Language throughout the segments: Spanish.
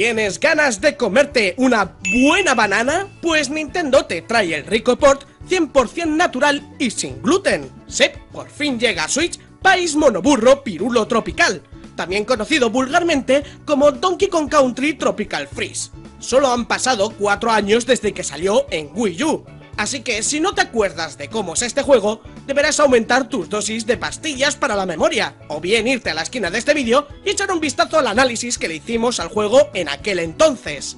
¿Tienes ganas de comerte una buena banana? Pues Nintendo te trae el rico port 100% natural y sin gluten. Sí, por fin llega a Switch, país monoburro pirulo tropical, también conocido vulgarmente como Donkey Kong Country Tropical Freeze. Solo han pasado 4 años desde que salió en Wii U, así que si no te acuerdas de cómo es este juego, deberás aumentar tus dosis de pastillas para la memoria, o bien irte a la esquina de este vídeo y echar un vistazo al análisis que le hicimos al juego en aquel entonces.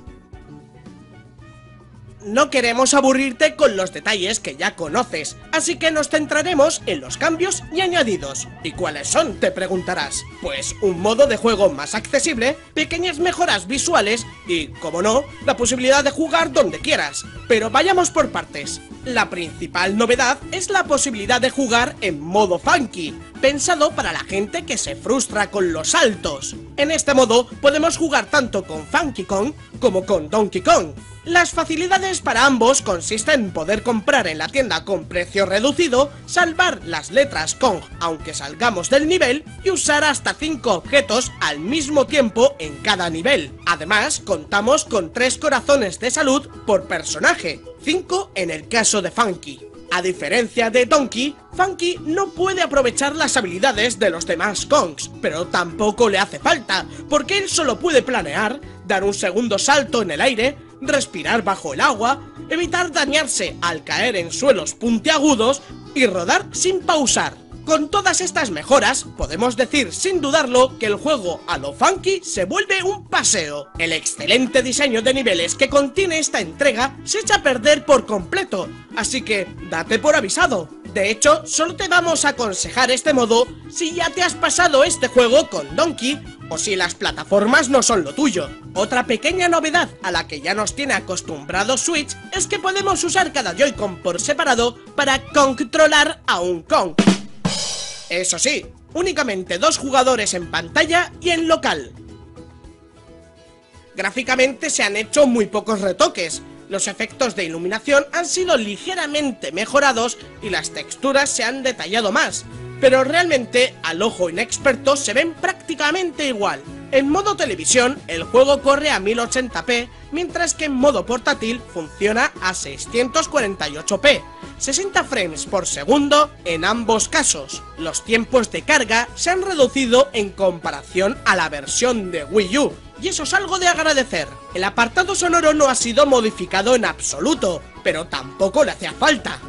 No queremos aburrirte con los detalles que ya conoces, así que nos centraremos en los cambios y añadidos. ¿Y cuáles son?, te preguntarás. Pues un modo de juego más accesible, pequeñas mejoras visuales y, como no, la posibilidad de jugar donde quieras. Pero vayamos por partes. La principal novedad es la posibilidad de jugar en modo funky, pensado para la gente que se frustra con los saltos. En este modo podemos jugar tanto con Funky Kong como con Donkey Kong. Las facilidades para ambos consisten en poder comprar en la tienda con precio reducido, salvar las letras Kong aunque salgamos del nivel y usar hasta 5 objetos al mismo tiempo en cada nivel. Además, contamos con 3 corazones de salud por personaje, 5 en el caso de Funky. A diferencia de Donkey, Funky no puede aprovechar las habilidades de los demás Kongs, pero tampoco le hace falta, porque él solo puede planear, dar un segundo salto en el aire, respirar bajo el agua, evitar dañarse al caer en suelos puntiagudos y rodar sin pausar. Con todas estas mejoras, podemos decir sin dudarlo que el juego a lo funky se vuelve un paseo. El excelente diseño de niveles que contiene esta entrega se echa a perder por completo, así que date por avisado. De hecho, solo te vamos a aconsejar este modo si ya te has pasado este juego con Donkey o si las plataformas no son lo tuyo. Otra pequeña novedad a la que ya nos tiene acostumbrado Switch es que podemos usar cada Joy-Con por separado para controlar a un Kong. Eso sí, únicamente 2 jugadores en pantalla y en local. Gráficamente se han hecho muy pocos retoques. Los efectos de iluminación han sido ligeramente mejorados y las texturas se han detallado más, pero realmente al ojo inexperto se ven prácticamente igual. En modo televisión el juego corre a 1080p, mientras que en modo portátil funciona a 648p, 60 frames por segundo en ambos casos. Los tiempos de carga se han reducido en comparación a la versión de Wii U, y eso es algo de agradecer. El apartado sonoro no ha sido modificado en absoluto, pero tampoco le hacía falta.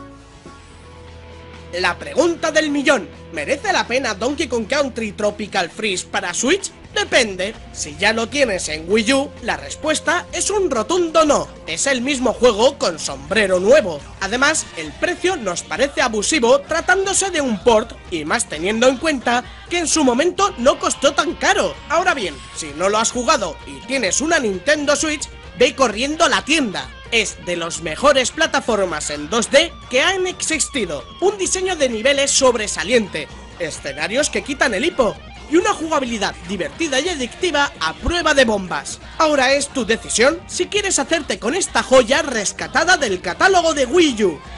La pregunta del millón: ¿merece la pena Donkey Kong Country Tropical Freeze para Switch? Depende. Si ya lo tienes en Wii U, la respuesta es un rotundo no. Es el mismo juego con sombrero nuevo. Además, el precio nos parece abusivo tratándose de un port, y más teniendo en cuenta que en su momento no costó tan caro. Ahora bien, si no lo has jugado y tienes una Nintendo Switch, ve corriendo a la tienda. Es de las mejores plataformas en 2D que han existido, un diseño de niveles sobresaliente, escenarios que quitan el hipo y una jugabilidad divertida y adictiva a prueba de bombas. Ahora es tu decisión si quieres hacerte con esta joya rescatada del catálogo de Wii U.